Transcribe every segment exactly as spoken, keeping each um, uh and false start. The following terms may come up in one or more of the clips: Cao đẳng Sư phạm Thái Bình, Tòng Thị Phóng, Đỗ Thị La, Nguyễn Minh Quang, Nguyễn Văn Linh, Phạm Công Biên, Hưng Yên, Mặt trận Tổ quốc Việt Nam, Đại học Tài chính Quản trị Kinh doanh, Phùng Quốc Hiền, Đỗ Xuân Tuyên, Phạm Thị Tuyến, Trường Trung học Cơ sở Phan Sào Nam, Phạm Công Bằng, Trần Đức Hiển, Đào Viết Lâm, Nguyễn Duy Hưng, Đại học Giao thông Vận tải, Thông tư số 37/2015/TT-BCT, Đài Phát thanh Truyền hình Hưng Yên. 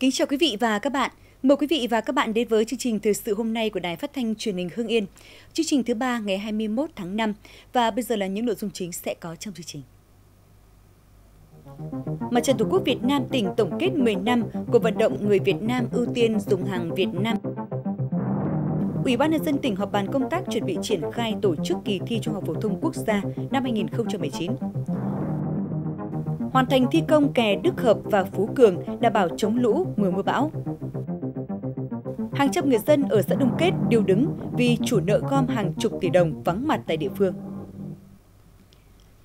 Kính chào quý vị và các bạn. Mời quý vị và các bạn đến với chương trình thời sự hôm nay của Đài Phát thanh Truyền hình Hưng Yên. Chương trình thứ ba ngày hai mươi mốt tháng năm và bây giờ là những nội dung chính sẽ có trong chương trình. Mặt trận Tổ quốc Việt Nam tỉnh tổng kết mười năm cuộc vận động người Việt Nam ưu tiên dùng hàng Việt Nam. Ủy ban nhân dân tỉnh họp bàn công tác chuẩn bị triển khai tổ chức kỳ thi Trung học phổ thông quốc gia năm hai nghìn không trăm mười chín. Hoàn thành thi công kè Đức Hợp và Phú Cường đảm bảo chống lũ mùa mưa bão. Hàng trăm người dân ở xã Đông Kết điêu đứng vì chủ nợ gom hàng chục tỷ đồng vắng mặt tại địa phương.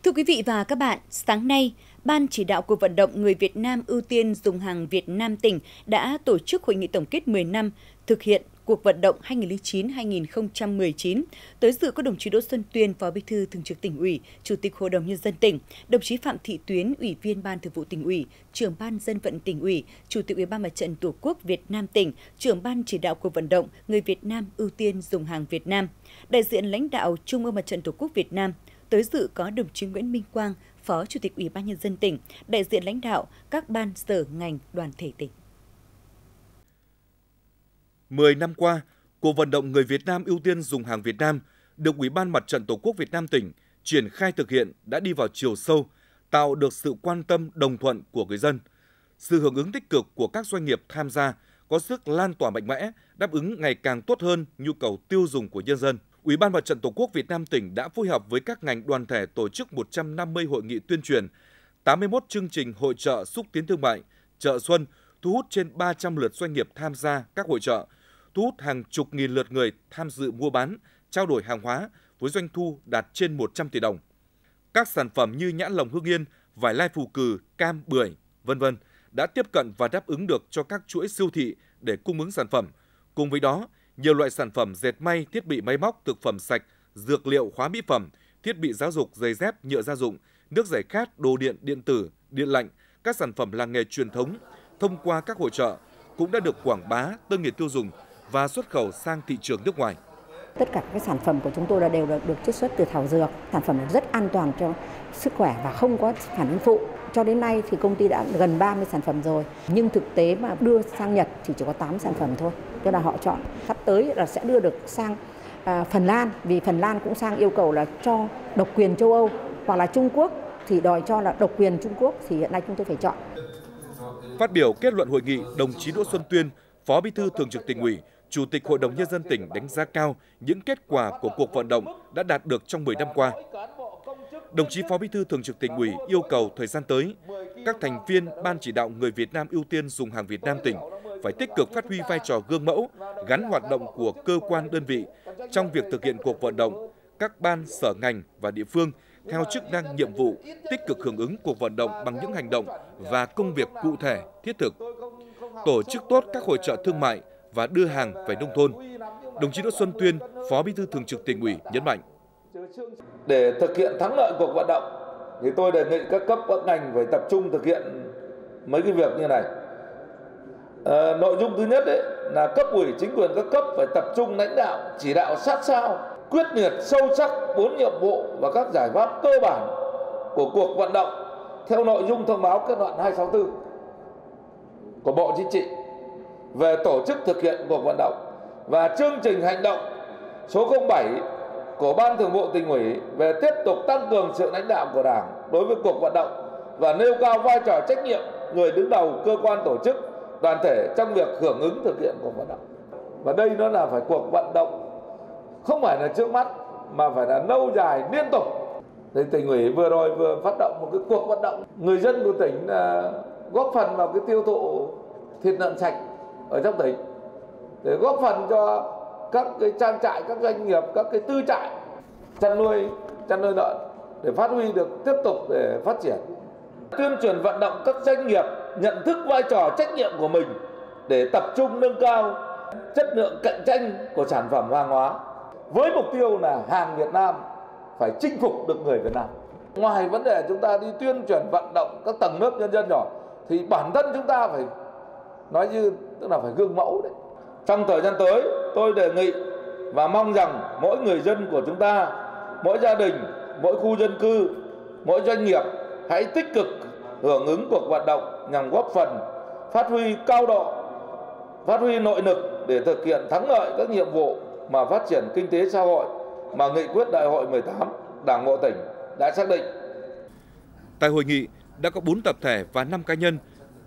Thưa quý vị và các bạn, sáng nay, Ban chỉ đạo cuộc vận động người Việt Nam ưu tiên dùng hàng Việt Nam tỉnh đã tổ chức hội nghị tổng kết mười năm thực hiện cuộc vận động hai nghìn không trăm lẻ chín đến hai nghìn không trăm mười chín. Tới dự có đồng chí Đỗ Xuân Tuyên, Phó Bí thư Thường trực Tỉnh ủy, Chủ tịch Hội đồng nhân dân tỉnh, đồng chí Phạm Thị Tuyến, Ủy viên Ban Thường vụ Tỉnh ủy, Trưởng Ban Dân vận Tỉnh ủy, Chủ tịch Ủy ban Mặt trận Tổ quốc Việt Nam tỉnh, Trưởng Ban chỉ đạo cuộc vận động người Việt Nam ưu tiên dùng hàng Việt Nam, đại diện lãnh đạo Trung ương Mặt trận Tổ quốc Việt Nam. Tới dự có đồng chí Nguyễn Minh Quang, Phó Chủ tịch Ủy ban nhân dân tỉnh, đại diện lãnh đạo các ban, sở, ngành, đoàn thể tỉnh. mười năm qua, cuộc vận động người Việt Nam ưu tiên dùng hàng Việt Nam được Ủy ban Mặt trận Tổ quốc Việt Nam tỉnh triển khai thực hiện đã đi vào chiều sâu, tạo được sự quan tâm đồng thuận của người dân. Sự hưởng ứng tích cực của các doanh nghiệp tham gia có sức lan tỏa mạnh mẽ, đáp ứng ngày càng tốt hơn nhu cầu tiêu dùng của nhân dân. Ủy ban Mặt trận Tổ quốc Việt Nam tỉnh đã phối hợp với các ngành đoàn thể tổ chức một trăm năm mươi hội nghị tuyên truyền, tám mươi mốt chương trình hội chợ xúc tiến thương mại, chợ xuân, thu hút trên ba trăm lượt doanh nghiệp tham gia các hội chợ, thu hút hàng chục nghìn lượt người tham dự mua bán, trao đổi hàng hóa với doanh thu đạt trên một trăm tỷ đồng. Các sản phẩm như nhãn lồng Hưng Yên, vải lai Phù Cừ, cam, bưởi, vân vân đã tiếp cận và đáp ứng được cho các chuỗi siêu thị để cung ứng sản phẩm. Cùng với đó, nhiều loại sản phẩm dệt may, thiết bị máy móc, thực phẩm sạch, dược liệu, hóa mỹ phẩm, thiết bị giáo dục, giày dép, nhựa gia dụng, nước giải khát, đồ điện, điện tử, điện lạnh, các sản phẩm làng nghề truyền thống thông qua các hội chợ cũng đã được quảng bá tới người tiêu dùng và xuất khẩu sang thị trường nước ngoài. Tất cả các sản phẩm của chúng tôi là đều được chiết xuất từ thảo dược, sản phẩm rất an toàn cho sức khỏe và không có phản ứng phụ. Cho đến nay thì công ty đã gần ba mươi sản phẩm rồi, nhưng thực tế mà đưa sang Nhật thì chỉ có tám sản phẩm thôi. Tức là họ chọn sắp tới là sẽ đưa được sang à, Phần Lan, vì Phần Lan cũng sang yêu cầu là cho độc quyền châu Âu, hoặc là Trung Quốc thì đòi cho là độc quyền Trung Quốc, thì hiện nay chúng tôi phải chọn. Phát biểu kết luận hội nghị, đồng chí Đỗ Xuân Tuyên, Phó Bí thư Thường trực Tỉnh ủy, Chủ tịch Hội đồng nhân dân tỉnh đánh giá cao những kết quả của cuộc vận động đã đạt được trong mười năm qua. Đồng chí Phó Bí thư Thường trực Tỉnh ủy yêu cầu thời gian tới, các thành viên Ban chỉ đạo người Việt Nam ưu tiên dùng hàng Việt Nam tỉnh phải tích cực phát huy vai trò gương mẫu, gắn hoạt động của cơ quan đơn vị trong việc thực hiện cuộc vận động, các ban, sở, ngành và địa phương theo chức năng nhiệm vụ tích cực hưởng ứng cuộc vận động bằng những hành động và công việc cụ thể, thiết thực. Tổ chức tốt các hội chợ thương mại và đưa hàng về nông thôn. Đồng chí Đỗ Xuân Tuyên, Phó Bí thư Thường trực Tỉnh ủy nhấn mạnh. Để thực hiện thắng lợi cuộc vận động thì tôi đề nghị các cấp các ngành phải tập trung thực hiện mấy cái việc như này. À, nội dung thứ nhất ấy, là cấp ủy chính quyền các cấp phải tập trung lãnh đạo, chỉ đạo sát sao, quyết liệt sâu sắc bốn nhiệm vụ và các giải pháp cơ bản của cuộc vận động theo nội dung thông báo kết luận hai sáu tư của Bộ Chính trị về tổ chức thực hiện cuộc vận động và chương trình hành động số không bảy của Ban Thường vụ Tỉnh ủy về tiếp tục tăng cường sự lãnh đạo của Đảng đối với cuộc vận động và nêu cao vai trò trách nhiệm người đứng đầu cơ quan tổ chức đoàn thể trong việc hưởng ứng thực hiện cuộc vận động. Và đây nó là phải cuộc vận động không phải là trước mắt mà phải là lâu dài liên tục. Thì Tỉnh ủy vừa rồi vừa phát động một cái cuộc vận động người dân của tỉnh góp phần vào cái tiêu thụ thịt lợn sạch ở trong tỉnh để góp phần cho các cái trang trại, các doanh nghiệp, các cái tư trại chăn nuôi chăn nuôi lợn để phát huy được tiếp tục để phát triển. Tuyên truyền vận động các doanh nghiệp nhận thức vai trò trách nhiệm của mình để tập trung nâng cao chất lượng cạnh tranh của sản phẩm hàng hóa với mục tiêu là hàng Việt Nam phải chinh phục được người Việt Nam. Ngoài vấn đề chúng ta đi tuyên truyền vận động các tầng lớp nhân dân nhỏ thì bản thân chúng ta phải nói như tức là phải gương mẫu đấy. Trong thời gian tới, tôi đề nghị và mong rằng mỗi người dân của chúng ta, mỗi gia đình, mỗi khu dân cư, mỗi doanh nghiệp hãy tích cực hưởng ứng cuộc vận động nhằm góp phần phát huy cao độ, phát huy nội lực để thực hiện thắng lợi các nhiệm vụ mà phát triển kinh tế xã hội mà nghị quyết Đại hội mười tám Đảng bộ tỉnh đã xác định. Tại hội nghị đã có bốn tập thể và năm cá nhân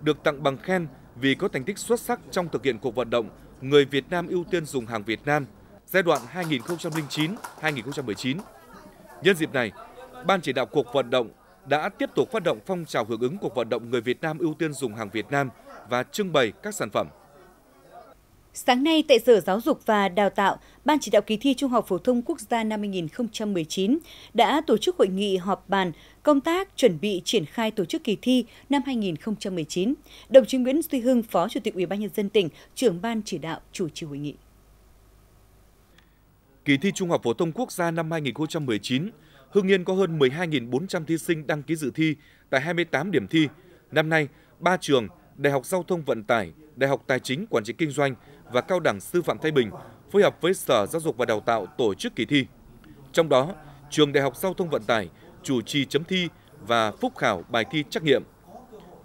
được tặng bằng khen vì có thành tích xuất sắc trong thực hiện cuộc vận động người Việt Nam ưu tiên dùng hàng Việt Nam giai đoạn hai nghìn không trăm lẻ chín đến hai nghìn không trăm mười chín. Nhân dịp này, Ban chỉ đạo cuộc vận động đã tiếp tục phát động phong trào hưởng ứng cuộc vận động người Việt Nam ưu tiên dùng hàng Việt Nam và trưng bày các sản phẩm. Sáng nay, tại Sở Giáo dục và Đào tạo, Ban chỉ đạo kỳ thi Trung học phổ thông quốc gia năm hai nghìn không trăm mười chín đã tổ chức hội nghị họp bàn công tác chuẩn bị triển khai tổ chức kỳ thi năm hai nghìn không trăm mười chín. Đồng chí Nguyễn Duy Hưng, Phó Chủ tịch Ủy ban nhân dân tỉnh, trưởng Ban chỉ đạo chủ trì hội nghị. Kỳ thi Trung học phổ thông quốc gia năm hai nghìn không trăm mười chín, Hưng Yên có hơn mười hai nghìn bốn trăm thí sinh đăng ký dự thi tại hai mươi tám điểm thi. Năm nay, ba trường Đại học Giao thông Vận tải, Đại học Tài chính Quản trị Kinh doanh và Cao đẳng Sư phạm Thái Bình phối hợp với Sở Giáo dục và Đào tạo tổ chức kỳ thi. Trong đó, trường Đại học Giao thông Vận tải chủ trì chấm thi và phúc khảo bài thi trắc nghiệm.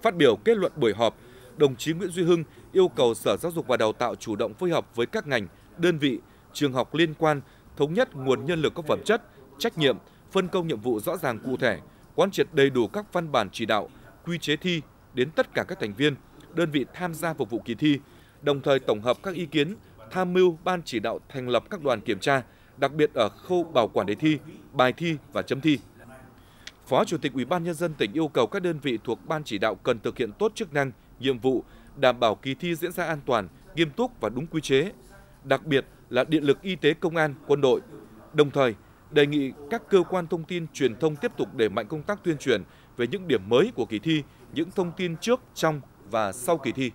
Phát biểu kết luận buổi họp, đồng chí Nguyễn Duy Hưng yêu cầu Sở Giáo dục và Đào tạo chủ động phối hợp với các ngành, đơn vị, trường học liên quan thống nhất nguồn nhân lực có phẩm chất, trách nhiệm, phân công nhiệm vụ rõ ràng cụ thể, quán triệt đầy đủ các văn bản chỉ đạo, quy chế thi đến tất cả các thành viên, đơn vị tham gia phục vụ kỳ thi, đồng thời tổng hợp các ý kiến, tham mưu ban chỉ đạo thành lập các đoàn kiểm tra, đặc biệt ở khâu bảo quản đề thi, bài thi và chấm thi. Phó Chủ tịch Ủy ban nhân dân tỉnh yêu cầu các đơn vị thuộc ban chỉ đạo cần thực hiện tốt chức năng, nhiệm vụ, đảm bảo kỳ thi diễn ra an toàn, nghiêm túc và đúng quy chế, đặc biệt là điện lực, y tế, công an, quân đội. Đồng thời, đề nghị các cơ quan thông tin truyền thông tiếp tục đẩy mạnh công tác tuyên truyền về những điểm mới của kỳ thi, những thông tin trước, trong và sau kỳ thi.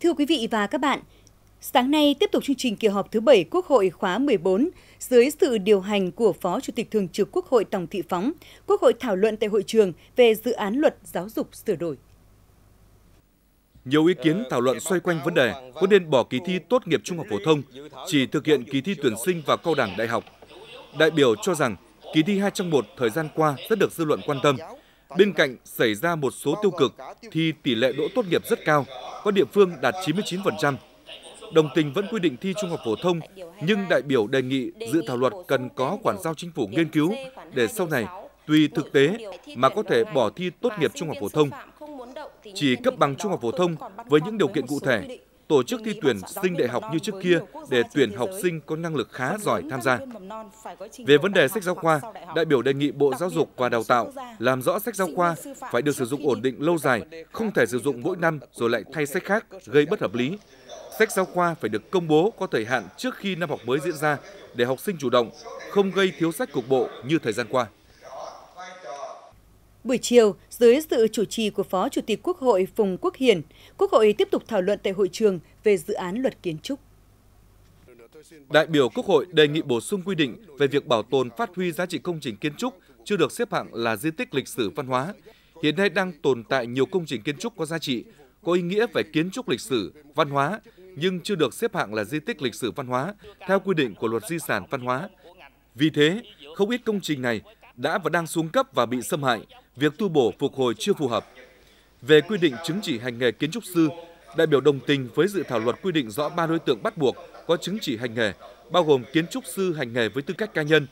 Thưa quý vị và các bạn, sáng nay tiếp tục chương trình kỳ họp thứ bảy Quốc hội khóa mười bốn, dưới sự điều hành của Phó Chủ tịch Thường trực Quốc hội Tòng Thị Phóng, Quốc hội thảo luận tại hội trường về dự án luật giáo dục sửa đổi. Nhiều ý kiến thảo luận xoay quanh vấn đề có nên bỏ kỳ thi tốt nghiệp trung học phổ thông, chỉ thực hiện kỳ thi tuyển sinh vào cao đẳng đại học. Đại biểu cho rằng kỳ thi hai trong một thời gian qua rất được dư luận quan tâm. Bên cạnh xảy ra một số tiêu cực thì tỷ lệ đỗ tốt nghiệp rất cao, có địa phương đạt chín mươi chín phần trăm. Đồng tình vẫn quy định thi trung học phổ thông, nhưng đại biểu đề nghị dự thảo luật cần có quản giao chính phủ nghiên cứu để sau này tùy thực tế mà có thể bỏ thi tốt nghiệp trung học phổ thông. Chỉ cấp bằng trung học phổ thông với những điều kiện cụ thể, tổ chức thi tuyển sinh đại học như trước kia để tuyển học sinh có năng lực khá giỏi tham gia. Về vấn đề sách giáo khoa, đại biểu đề nghị Bộ Giáo dục và Đào tạo làm rõ sách giáo khoa phải được sử dụng ổn định lâu dài, không thể sử dụng mỗi năm rồi lại thay sách khác gây bất hợp lý. Sách giáo khoa phải được công bố có thời hạn trước khi năm học mới diễn ra để học sinh chủ động, không gây thiếu sách cục bộ như thời gian qua. Buổi chiều, dưới sự chủ trì của Phó Chủ tịch Quốc hội Phùng Quốc Hiền, Quốc hội tiếp tục thảo luận tại hội trường về dự án luật kiến trúc. Đại biểu Quốc hội đề nghị bổ sung quy định về việc bảo tồn phát huy giá trị công trình kiến trúc chưa được xếp hạng là di tích lịch sử văn hóa. Hiện nay đang tồn tại nhiều công trình kiến trúc có giá trị, có ý nghĩa về kiến trúc lịch sử, văn hóa, nhưng chưa được xếp hạng là di tích lịch sử văn hóa theo quy định của Luật Di sản văn hóa. Vì thế, không ít công trình này đã và đang xuống cấp và bị xâm hại, việc tu bổ phục hồi chưa phù hợp. Về quy định chứng chỉ hành nghề kiến trúc sư, đại biểu đồng tình với dự thảo luật quy định rõ ba đối tượng bắt buộc có chứng chỉ hành nghề, bao gồm kiến trúc sư hành nghề với tư cách cá nhân,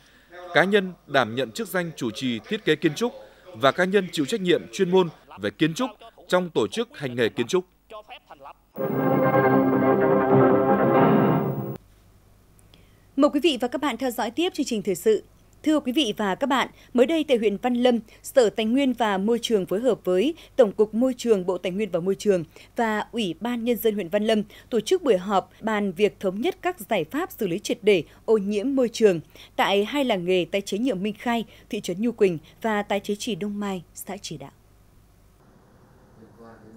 cá nhân đảm nhận chức danh chủ trì thiết kế kiến trúc và cá nhân chịu trách nhiệm chuyên môn về kiến trúc trong tổ chức hành nghề kiến trúc. Mời quý vị và các bạn theo dõi tiếp chương trình thời sự. Thưa quý vị và các bạn, mới đây tại huyện Văn Lâm, Sở Tài nguyên và Môi trường phối hợp với Tổng cục Môi trường, Bộ Tài nguyên và Môi trường và Ủy ban Nhân dân huyện Văn Lâm tổ chức buổi họp bàn việc thống nhất các giải pháp xử lý triệt để ô nhiễm môi trường tại hai làng nghề tái chế nhựa Minh Khai, thị trấn Nhu Quỳnh và tái chế trì Đông Mai, xã Chỉ Đạo.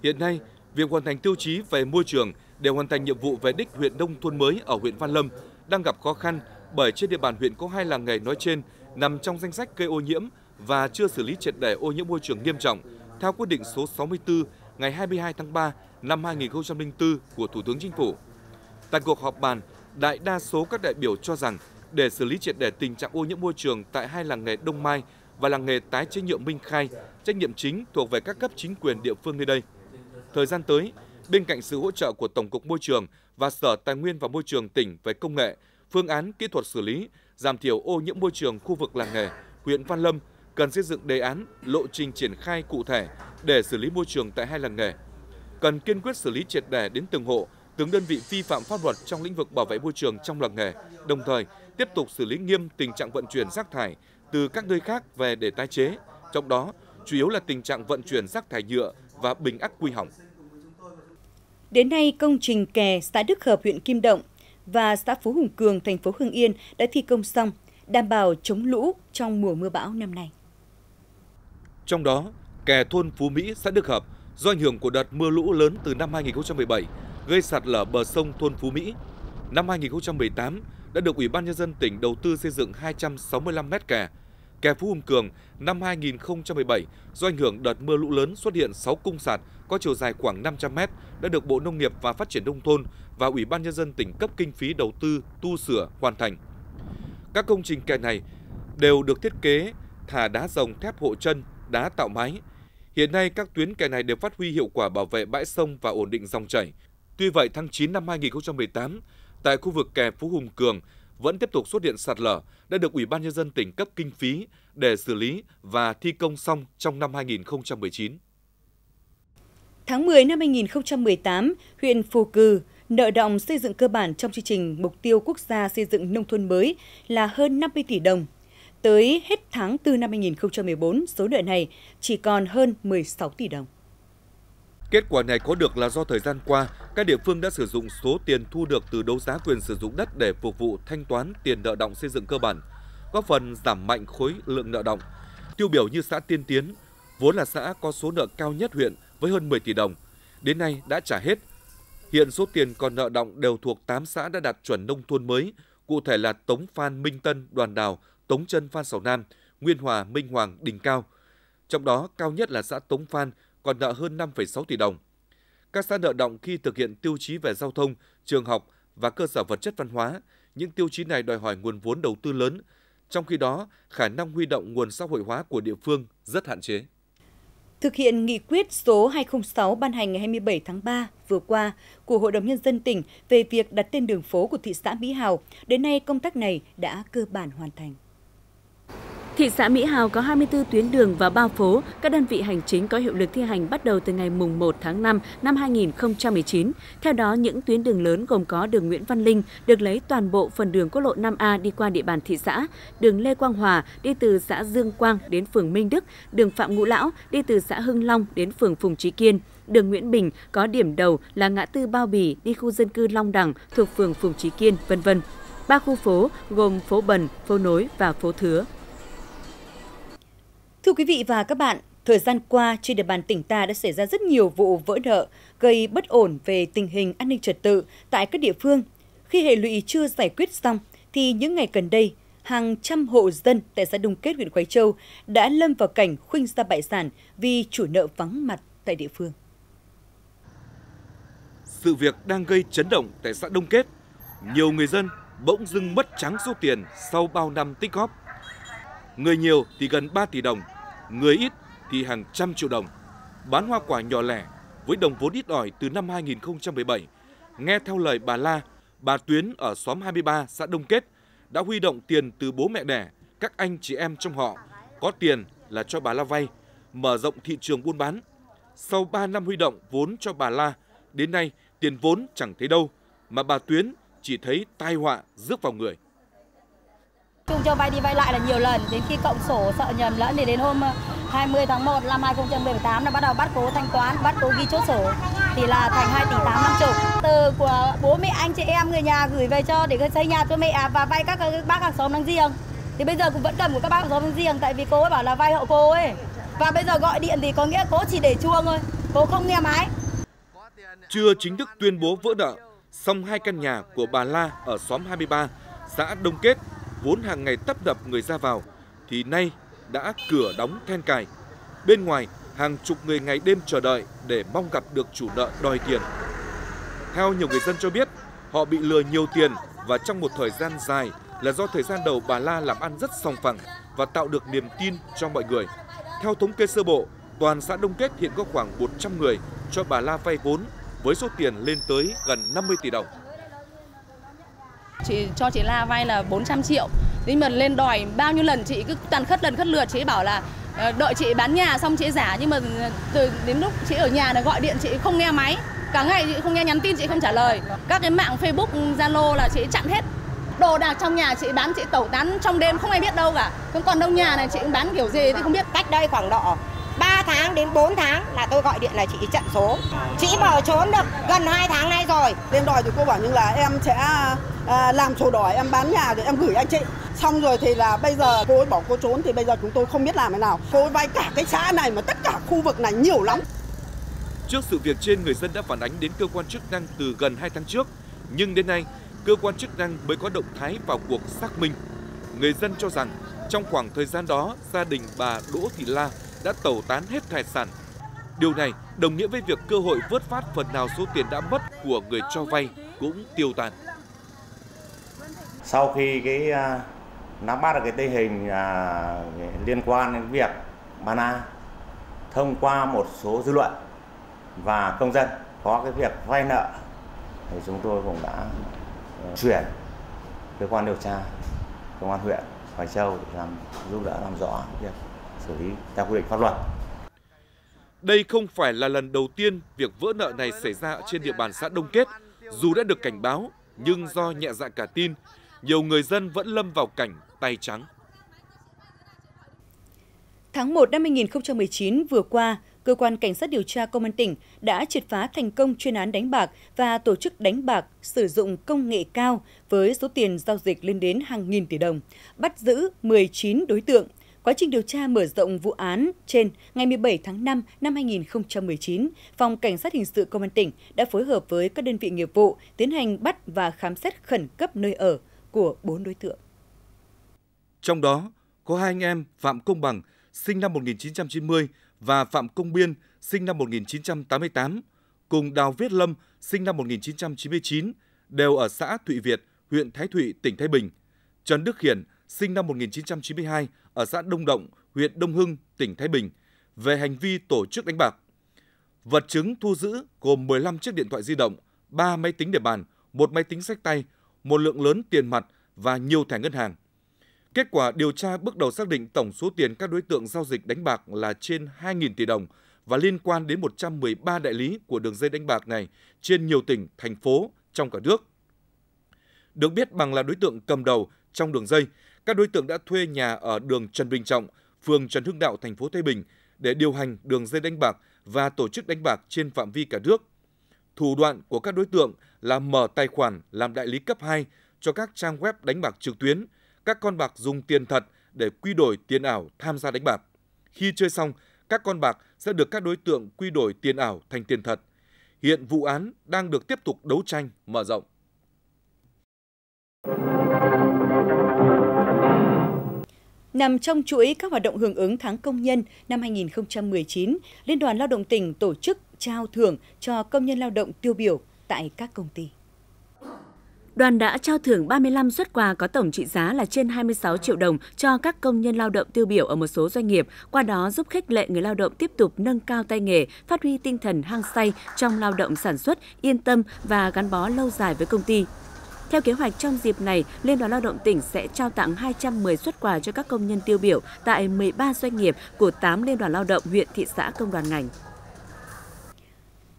Hiện nay, việc hoàn thành tiêu chí về môi trường để hoàn thành nhiệm vụ về đích huyện nông thôn mới ở huyện Văn Lâm đang gặp khó khăn bởi trên địa bàn huyện có hai làng nghề nói trên nằm trong danh sách gây ô nhiễm và chưa xử lý triệt để ô nhiễm môi trường nghiêm trọng theo quyết định số sáu mươi tư ngày hai mươi hai tháng ba năm hai nghìn không trăm lẻ tư của Thủ tướng Chính phủ. Tại cuộc họp bàn, đại đa số các đại biểu cho rằng để xử lý triệt để tình trạng ô nhiễm môi trường tại hai làng nghề Đông Mai và làng nghề tái chế nhựa Minh Khai, trách nhiệm chính thuộc về các cấp chính quyền địa phương nơi đây. Thời gian tới, bên cạnh sự hỗ trợ của Tổng cục Môi trường và Sở Tài nguyên và Môi trường tỉnh về công nghệ, phương án kỹ thuật xử lý, giảm thiểu ô nhiễm môi trường khu vực làng nghề, huyện Văn Lâm cần xây dựng đề án, lộ trình triển khai cụ thể để xử lý môi trường tại hai làng nghề. Cần kiên quyết xử lý triệt để đến từng hộ, từng đơn vị vi phạm pháp luật trong lĩnh vực bảo vệ môi trường trong làng nghề, đồng thời tiếp tục xử lý nghiêm tình trạng vận chuyển rác thải từ các nơi khác về để tái chế, trong đó chủ yếu là tình trạng vận chuyển rác thải nhựa và bình ắc quy hỏng. Đến nay, công trình kè xã Đức Hợp, huyện Kim Động và xã Phú Hùng Cường, thành phố Hưng Yên đã thi công xong, đảm bảo chống lũ trong mùa mưa bão năm nay. Trong đó, kè thôn Phú Mỹ, xã Đức Hợp do ảnh hưởng của đợt mưa lũ lớn từ năm hai nghìn không trăm mười bảy gây sạt lở bờ sông thôn Phú Mỹ. Năm hai nghìn không trăm mười tám đã được Ủy ban Nhân dân tỉnh đầu tư xây dựng hai trăm sáu mươi lăm mét kè. Kè Phú Hùng Cường năm hai nghìn không trăm mười bảy do ảnh hưởng đợt mưa lũ lớn xuất hiện sáu cung sạt có chiều dài khoảng năm trăm mét đã được Bộ Nông nghiệp và Phát triển Nông thôn và Ủy ban Nhân dân tỉnh cấp kinh phí đầu tư tu sửa hoàn thành. Các công trình kè này đều được thiết kế thả đá rồng, thép hộ chân, đá tạo mái. Hiện nay các tuyến kè này đều phát huy hiệu quả bảo vệ bãi sông và ổn định dòng chảy. Tuy vậy, tháng chín năm hai nghìn không trăm mười tám, tại khu vực kè Phú Hùng Cường vẫn tiếp tục xuất hiện sạt lở đã được Ủy ban Nhân dân tỉnh cấp kinh phí để xử lý và thi công xong trong năm hai nghìn không trăm mười chín. Tháng mười năm hai nghìn không trăm mười tám, huyện Phù Cừ, nợ đọng xây dựng cơ bản trong chương trình Mục tiêu Quốc gia xây dựng nông thôn mới là hơn năm mươi tỷ đồng. Tới hết tháng tư năm hai nghìn không trăm mười bốn, số nợ này chỉ còn hơn mười sáu tỷ đồng. Kết quả này có được là do thời gian qua, các địa phương đã sử dụng số tiền thu được từ đấu giá quyền sử dụng đất để phục vụ thanh toán tiền nợ đọng xây dựng cơ bản, góp phần giảm mạnh khối lượng nợ đọng. Tiêu biểu như xã Tiên Tiến, vốn là xã có số nợ cao nhất huyện với hơn mười tỷ đồng, đến nay đã trả hết. Hiện số tiền còn nợ đọng đều thuộc tám xã đã đạt chuẩn nông thôn mới, cụ thể là Tống Phan, Minh Tân, Đoàn Đào, Tống Trân, Phan Sào Nam, Nguyên Hòa, Minh Hoàng, Đình Cao. Trong đó, cao nhất là xã Tống Phan, còn nợ hơn năm phẩy sáu tỷ đồng. Các xã nợ đọng khi thực hiện tiêu chí về giao thông, trường học và cơ sở vật chất văn hóa, những tiêu chí này đòi hỏi nguồn vốn đầu tư lớn, trong khi đó khả năng huy động nguồn xã hội hóa của địa phương rất hạn chế. Thực hiện nghị quyết số hai không sáu ban hành ngày hai mươi bảy tháng ba vừa qua của Hội đồng Nhân dân tỉnh về việc đặt tên đường phố của thị xã Mỹ Hào, đến nay công tác này đã cơ bản hoàn thành. Thị xã Mỹ Hào có hai mươi tư tuyến đường và ba phố, các đơn vị hành chính có hiệu lực thi hành bắt đầu từ ngày mùng một tháng năm năm hai nghìn không trăm mười chín. Theo đó, những tuyến đường lớn gồm có đường Nguyễn Văn Linh được lấy toàn bộ phần đường quốc lộ năm A đi qua địa bàn thị xã, đường Lê Quang Hòa đi từ xã Dương Quang đến phường Minh Đức, đường Phạm Ngũ Lão đi từ xã Hưng Long đến phường Phùng Chí Kiên, đường Nguyễn Bình có điểm đầu là ngã tư Bao Bì đi khu dân cư Long Đẳng thuộc phường Phùng Chí Kiên, vân vân. Ba khu phố gồm phố Bần, phố Nối và phố Thứa. Thưa quý vị và các bạn, thời gian qua trên địa bàn tỉnh ta đã xảy ra rất nhiều vụ vỡ nợ gây bất ổn về tình hình an ninh trật tự tại các địa phương. Khi hệ lụy chưa giải quyết xong thì những ngày gần đây, hàng trăm hộ dân tại xã Đông Kết, huyện Khoái Châu đã lâm vào cảnh khuynh gia bại sản vì chủ nợ vắng mặt tại địa phương. Sự việc đang gây chấn động tại xã Đông Kết. Nhiều người dân bỗng dưng mất trắng số tiền sau bao năm tích góp. Người nhiều thì gần ba tỷ đồng, người ít thì hàng trăm triệu đồng. Bán hoa quả nhỏ lẻ với đồng vốn ít ỏi từ năm hai nghìn không trăm mười bảy, nghe theo lời bà La, bà Tuyến ở xóm hai mươi ba xã Đông Kết đã huy động tiền từ bố mẹ đẻ, các anh chị em trong họ, có tiền là cho bà La vay, mở rộng thị trường buôn bán. Sau ba năm huy động vốn cho bà La, đến nay tiền vốn chẳng thấy đâu, mà bà Tuyến chỉ thấy tai họa rước vào người. Chung cho vay đi vay lại là nhiều lần, đến khi cộng sổ sợ nhầm lẫn thì đến hôm hai mươi tháng một năm hai nghìn không trăm mười tám là bắt đầu bắt cố thanh toán, bắt cố ghi chốt sổ thì là thành hai tỷ tám trăm năm mươi. Từ của bố mẹ anh chị em người nhà gửi về cho để xây nhà cho mẹ và vay các bác hàng xóm láng giềng. Thì bây giờ cũng vẫn cầm của các bác hàng xóm láng giềng tại vì cô ấy bảo là vay hộ cô ấy. Và bây giờ gọi điện thì có nghĩa cô chỉ để chuông thôi, cô không nghe máy. Chưa chính thức tuyên bố vỡ nợ, song hai căn nhà của bà La ở xóm hai mươi ba xã Đông Kết vốn hàng ngày tấp nập người ra vào thì nay đã cửa đóng then cài. Bên ngoài, hàng chục người ngày đêm chờ đợi để mong gặp được chủ nợ đòi tiền. Theo nhiều người dân cho biết, họ bị lừa nhiều tiền và trong một thời gian dài là do thời gian đầu bà La làm ăn rất sòng phẳng và tạo được niềm tin cho mọi người. Theo thống kê sơ bộ, toàn xã Đông Kết hiện có khoảng một trăm người cho bà La vay vốn với số tiền lên tới gần năm mươi tỷ đồng. Chị cho chị La vay là bốn trăm triệu, nhưng mà lên đòi bao nhiêu lần chị cứ toàn khất lần khất lượt. Chị bảo là đợi chị bán nhà xong chị giả, nhưng mà từ đến lúc chị ở nhà là gọi điện chị không nghe máy, cả ngày chị không nghe nhắn tin, chị không trả lời. Các cái mạng Facebook, Zalo là chị chặn hết. Đồ đạc trong nhà chị bán, chị tẩu tán trong đêm không ai biết đâu cả. Còn đâu nhà này chị cũng bán kiểu gì thì không biết. Cách đây khoảng độ ba tháng đến bốn tháng là tôi gọi điện là chị chặn số. Chị bỏ trốn được gần hai tháng nay rồi. Đêm đòi thì cô bảo nhưng là em sẽ làm sổ đỏ, em bán nhà rồi em gửi anh chị. Xong rồi thì là bây giờ cô ấy bỏ cô trốn thì bây giờ chúng tôi không biết làm thế nào. Cô ấy vay cả cái xã này mà tất cả khu vực này nhiều lắm. Trước sự việc trên, người dân đã phản ánh đến cơ quan chức năng từ gần hai tháng trước. Nhưng đến nay, cơ quan chức năng mới có động thái vào cuộc xác minh. Người dân cho rằng trong khoảng thời gian đó, gia đình bà Đỗ Thị La đã tẩu tán hết tài sản. Điều này đồng nghĩa với việc cơ hội vớt phát phần nào số tiền đã mất của người cho vay cũng tiêu tan. Sau khi cái nắm bắt được cái tình hình à, liên quan đến việc bà La thông qua một số dư luận và công dân có cái việc vay nợ thì chúng tôi cũng đã chuyển cơ quan điều tra công an huyện Hoài Châu để làm giúp đỡ làm rõ việc xử lý theo quy định pháp luật. Đây không phải là lần đầu tiên việc vỡ nợ này xảy ra trên địa bàn xã Đông Kết. Dù đã được cảnh báo nhưng do nhẹ dạ cả tin, nhiều người dân vẫn lâm vào cảnh tay trắng. Tháng một năm hai nghìn không trăm mười chín vừa qua, Cơ quan Cảnh sát điều tra Công an tỉnh đã triệt phá thành công chuyên án đánh bạc và tổ chức đánh bạc sử dụng công nghệ cao với số tiền giao dịch lên đến hàng nghìn tỷ đồng, bắt giữ mười chín đối tượng. Quá trình điều tra mở rộng vụ án trên, ngày mười bảy tháng năm năm hai nghìn không trăm mười chín, Phòng Cảnh sát Hình sự Công an tỉnh đã phối hợp với các đơn vị nghiệp vụ tiến hành bắt và khám xét khẩn cấp nơi ở của bốn đối tượng. Trong đó có hai anh em Phạm Công Bằng, sinh năm một nghìn chín trăm chín mươi, và Phạm Công Biên, sinh năm một nghìn chín trăm tám mươi tám, cùng Đào Viết Lâm, sinh năm một nghìn chín trăm chín mươi chín, đều ở xã Thụy Việt, huyện Thái Thụy, tỉnh Thái Bình. Trần Đức Hiển, sinh năm một nghìn chín trăm chín mươi hai, ở xã Đông Động, huyện Đông Hưng, tỉnh Thái Bình, về hành vi tổ chức đánh bạc. Vật chứng thu giữ gồm mười lăm chiếc điện thoại di động, ba máy tính để bàn, một máy tính xách tay, một lượng lớn tiền mặt và nhiều thẻ ngân hàng. Kết quả điều tra bước đầu xác định tổng số tiền các đối tượng giao dịch đánh bạc là trên hai nghìn tỷ đồng và liên quan đến một trăm mười ba đại lý của đường dây đánh bạc này trên nhiều tỉnh, thành phố trong cả nước. Được biết Bằng là đối tượng cầm đầu trong đường dây, các đối tượng đã thuê nhà ở đường Trần Bình Trọng, phường Trần Hưng Đạo, thành phố Thái Bình để điều hành đường dây đánh bạc và tổ chức đánh bạc trên phạm vi cả nước. Thủ đoạn của các đối tượng là mở tài khoản làm đại lý cấp hai cho các trang web đánh bạc trực tuyến. Các con bạc dùng tiền thật để quy đổi tiền ảo tham gia đánh bạc. Khi chơi xong, các con bạc sẽ được các đối tượng quy đổi tiền ảo thành tiền thật. Hiện vụ án đang được tiếp tục đấu tranh mở rộng. Nằm trong chuỗi các hoạt động hưởng ứng tháng công nhân năm hai nghìn không trăm mười chín, Liên đoàn Lao động tỉnh tổ chức trao thưởng cho công nhân lao động tiêu biểu tại các công ty. Đoàn đã trao thưởng ba mươi lăm suất quà có tổng trị giá là trên hai mươi sáu triệu đồng cho các công nhân lao động tiêu biểu ở một số doanh nghiệp, qua đó giúp khích lệ người lao động tiếp tục nâng cao tay nghề, phát huy tinh thần hăng say trong lao động sản xuất, yên tâm và gắn bó lâu dài với công ty. Theo kế hoạch, trong dịp này, Liên đoàn Lao động tỉnh sẽ trao tặng hai trăm mười suất quà cho các công nhân tiêu biểu tại mười ba doanh nghiệp của tám liên đoàn lao động huyện, thị xã, công đoàn ngành.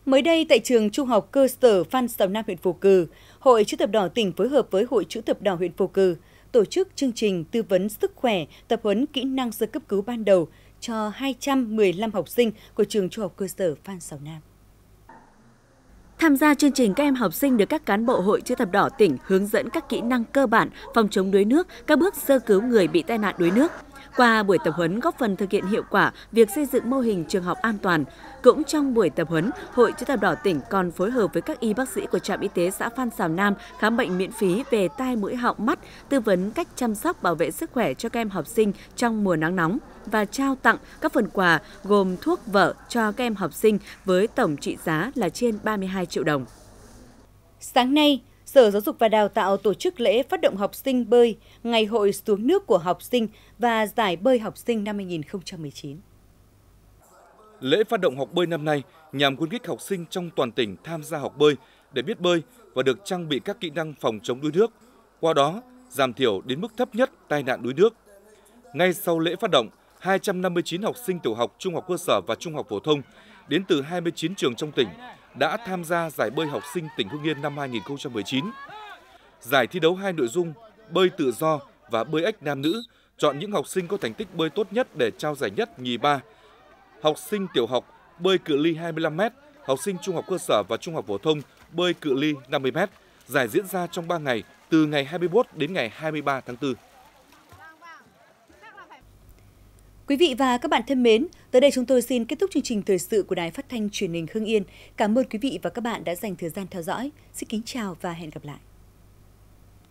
Mới đây, tại trường Trung học Cơ sở Phan Sào Nam, huyện Phù Cừ, Hội Chữ thập đỏ tỉnh phối hợp với Hội Chữ thập đỏ huyện Phù Cừ tổ chức chương trình tư vấn sức khỏe, tập huấn kỹ năng sơ cấp cứu ban đầu cho hai trăm mười lăm học sinh của trường Trung học Cơ sở Phan Sào Nam. Tham gia chương trình, các em học sinh được các cán bộ Hội Chữ thập đỏ tỉnh hướng dẫn các kỹ năng cơ bản phòng chống đuối nước, các bước sơ cứu người bị tai nạn đuối nước. Qua buổi tập huấn góp phần thực hiện hiệu quả việc xây dựng mô hình trường học an toàn. Cũng trong buổi tập huấn, Hội Chữ Thập Đỏ tỉnh còn phối hợp với các y bác sĩ của trạm y tế xã Phan Sào Nam khám bệnh miễn phí về tai mũi họng mắt, tư vấn cách chăm sóc bảo vệ sức khỏe cho các em học sinh trong mùa nắng nóng và trao tặng các phần quà gồm thuốc vở cho các em học sinh với tổng trị giá là trên ba mươi hai triệu đồng. Sáng nay, Sở Giáo dục và Đào tạo tổ chức lễ phát động học sinh bơi, ngày hội xuống nước của học sinh và giải bơi học sinh năm hai nghìn không trăm mười chín. Lễ phát động học bơi năm nay nhằm khuyến khích học sinh trong toàn tỉnh tham gia học bơi để biết bơi và được trang bị các kỹ năng phòng chống đuối nước, qua đó giảm thiểu đến mức thấp nhất tai nạn đuối nước. Ngay sau lễ phát động, hai trăm năm mươi chín học sinh tiểu học, trung học cơ sở và trung học phổ thông đến từ hai mươi chín trường trong tỉnh đã tham gia giải bơi học sinh tỉnh Hưng Yên năm hai nghìn không trăm mười chín. Giải thi đấu hai nội dung bơi tự do và bơi ếch nam nữ, chọn những học sinh có thành tích bơi tốt nhất để trao giải nhất, nhì, ba. Học sinh tiểu học bơi cự ly hai mươi lăm mét, học sinh trung học cơ sở và trung học phổ thông bơi cự ly năm mươi mét. Giải diễn ra trong ba ngày, từ ngày hai mươi mốt đến ngày hai mươi ba tháng tư. Quý vị và các bạn thân mến, tới đây chúng tôi xin kết thúc chương trình thời sự của Đài Phát thanh Truyền hình Hưng Yên. Cảm ơn quý vị và các bạn đã dành thời gian theo dõi. Xin kính chào và hẹn gặp lại.